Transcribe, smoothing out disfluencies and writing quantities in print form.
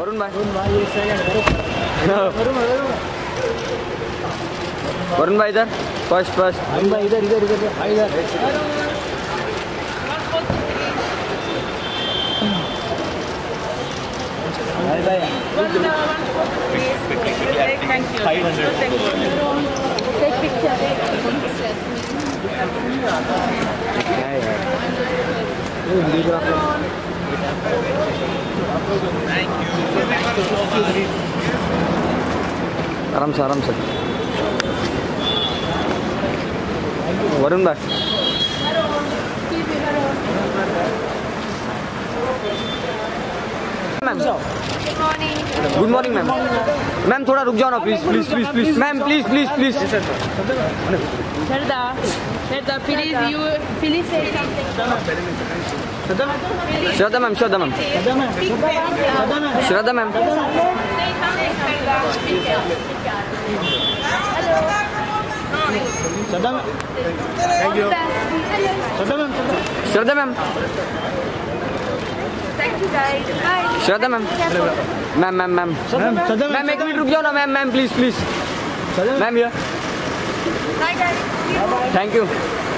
Varun bhai. Varun bhai idhar. First. Varun bhai idhar. Bye bye. Thank you. Varun bhai. Good morning, ma'am. Ma'am, thoda ruk jao na, please. Ma'am, please. Shraddha, please, you please say something. Shraddha, ma'am. Shraddha, ma'am. Thank you. Shraddha, ma'am. Thank you guys. Bye. Shraddha ma'am. Ma'am. Ma'am, ek minute ruk jao na ma'am, please. Ma'am here. Bye guys. Thank you.